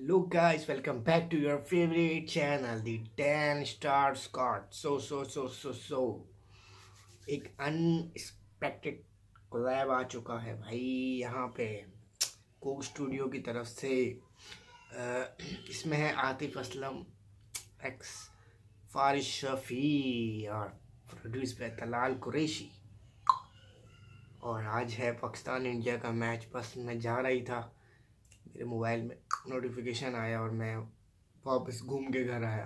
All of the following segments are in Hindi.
Hello guys, welcome back to your favorite channel, The 10th Staar. So एक अनएक्सपेक्टेड कोलैब आ चुका है भाई यहाँ पे कोक स्टूडियो की तरफ से। इसमें है आतिफ असलम एक्स फारिस शफी और प्रोड्यूस पे तलाल कुरैशी। और आज है पाकिस्तान इंडिया का मैच। बस मैं जा रही था, मेरे मोबाइल में नोटिफिकेशन आया और मैं वापस घूम के घर आया।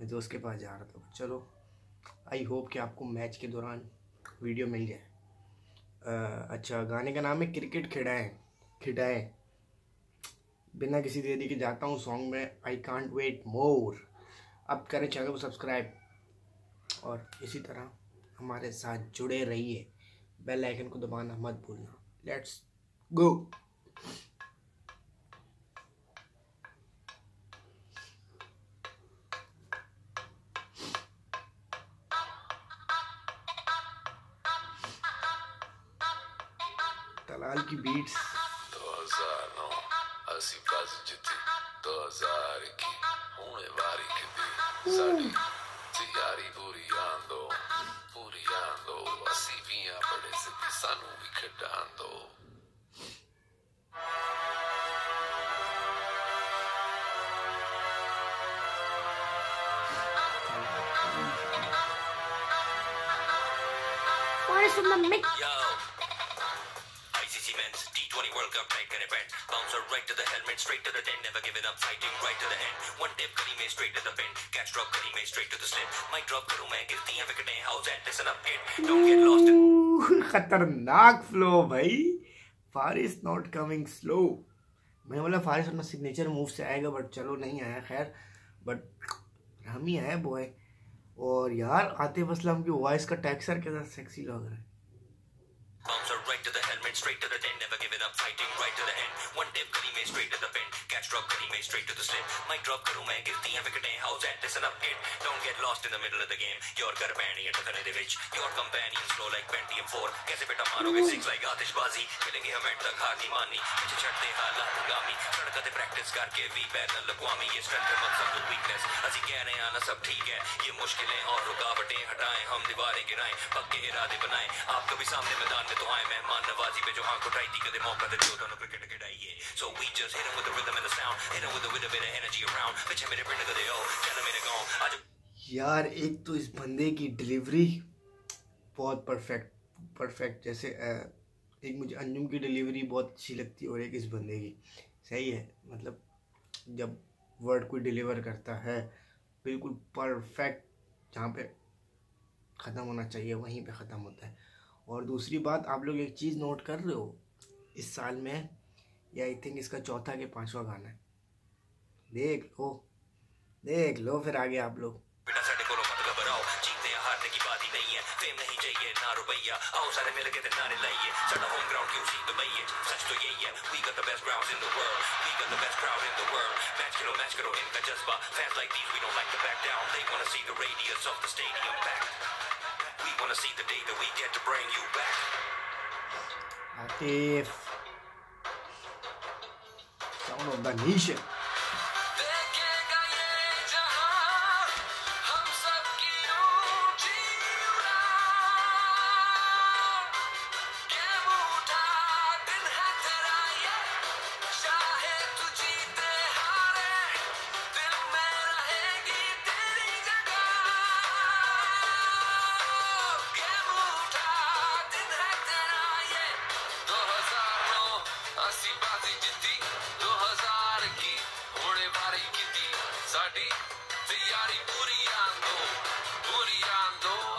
मैं दोस्त के पास जा रहा था। चलो, आई होप कि आपको मैच के दौरान वीडियो मिल जाए। अच्छा, गाने का नाम है क्रिकेट खिड़ाएँ। बिना किसी देरी के जाता हूँ सॉन्ग में। I can't wait more. अब करें चैनल को सब्सक्राइब और इसी तरह हमारे साथ जुड़े रहिए। बेल आइकन को दबाना मत भूलना। Let's go. Alki beats 2009 assi bas jitti 2021 hone wari kitti saadi tiyari puri aando assi viya bade sitti sanu vi khadaando Forest in the mix. T20 World Cup night can event. Bouncer right to the helmet, straight to the den. Never giving up, fighting right to the end. One dip, Kani made straight to the pin. Catch drop, Kani made straight to the slip. Mic drop, Karu main gilti hai wicket. How's that? Listen up, kid. Don't get lost in. खतरनाक फ्लो भाई। Faris not coming slow. मैंने बोला फारिस अपना सिग्नेचर मूव से आएगा, बट चलो नहीं आया। खैर, बट हम ही आए बॉय। और यार आतिफ असलम की वॉइस का टेक्सचर कितना सेक्सी लग रहा है। Bouncer right to the helmet, straight to the den. Never giving up, fighting right to the end. One dip, Kani made straight to the pin. Catch drop, Kani made straight to the slip. Mic drop, Karu main gilti hai wicket. How's that? Listen up, kid. Don't get lost in the middle of the game. Your garbani and the village. Your companions slow like 24. Kaise beta maroge six like aatishbazi. Milenge hum end tak haar nahi mani. Piche chhadte halat gami. Sadkate practice karke bhi baitna lagwami. Ye strength ka matlab hai weakness. Assi keh rahe hain na sab theek hai. Ye mushkilein aur rukawatein hataye. Hum deewarein giraye. Pakke irade banaye. Aap kabhi samne maidan तो आए मेहमान नवाजी पे जो हां कोटाई थी कदे मौका दे छोटा नो क्रिकेट खिड़ाइए so we just hit him with the rhythm and the sound hit him with a with a bit of energy around which I made it कदे ओ चल मेरे गांव आज। यार एक तो इस बंदे की डिलीवरी बहुत परफेक्ट जैसे एक मुझे अंजुम की डिलीवरी बहुत अच्छी लगती है और एक इस बंदे की सही है। मतलब जब वर्ड कोई डिलीवर करता है बिल्कुल परफेक्ट, जहाँ पे ख़त्म होना चाहिए वहीं पे ख़त्म होता है। और दूसरी बात, आप लोग एक चीज़ नोट कर रहे हो, इस साल में या आई थिंक इसका चौथा के पांचवा गाना है। देख लो फिर आगे आप लोग। We want to see the day that we get to bring you back. Atif, sound of the nation. देखेगा ये जहां हम सब की ऊंची उड़ान। ये बूढ़ा दिन है तेरा ये, चाहे तू जीते हारे, दिल में रहेगी तेरी जगह।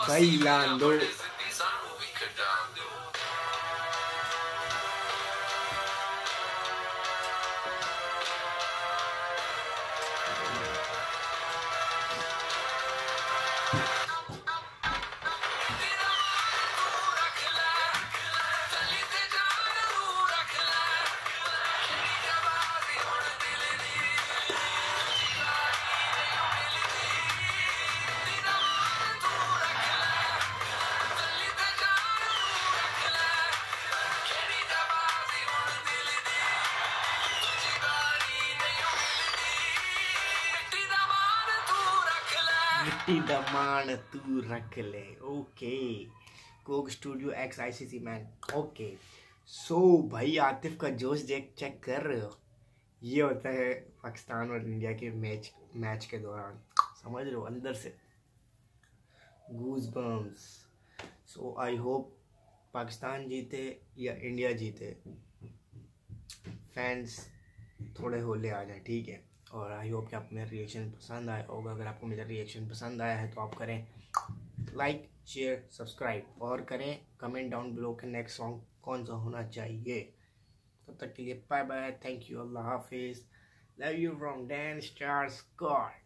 Bailando. मिट्टी दमान तू रख ले. Okay Coke studio x ICC man. Okay so भाई आतिफ का जोश देख चेक कर रहे हो. ये होता है पाकिस्तान और इंडिया के मैच के दौरान, समझ लो अंदर से goosebumps. So I hope Pakistan जीते या इंडिया जीते, फैंस थोड़े होले आ जाए, ठीक है. और आई होप कि आप मेरा रिएक्शन पसंद आया होगा. अगर आपको मेरा रिएक्शन पसंद आया है तो आप करें लाइक, शेयर, सब्सक्राइब और करें कमेंट डाउन बिलो के नेक्स्ट सॉन्ग कौन सा होना चाहिए. तब तक के लिए बाय बाय, थैंक यू, अल्लाह हाफिज़, love you from tenth star.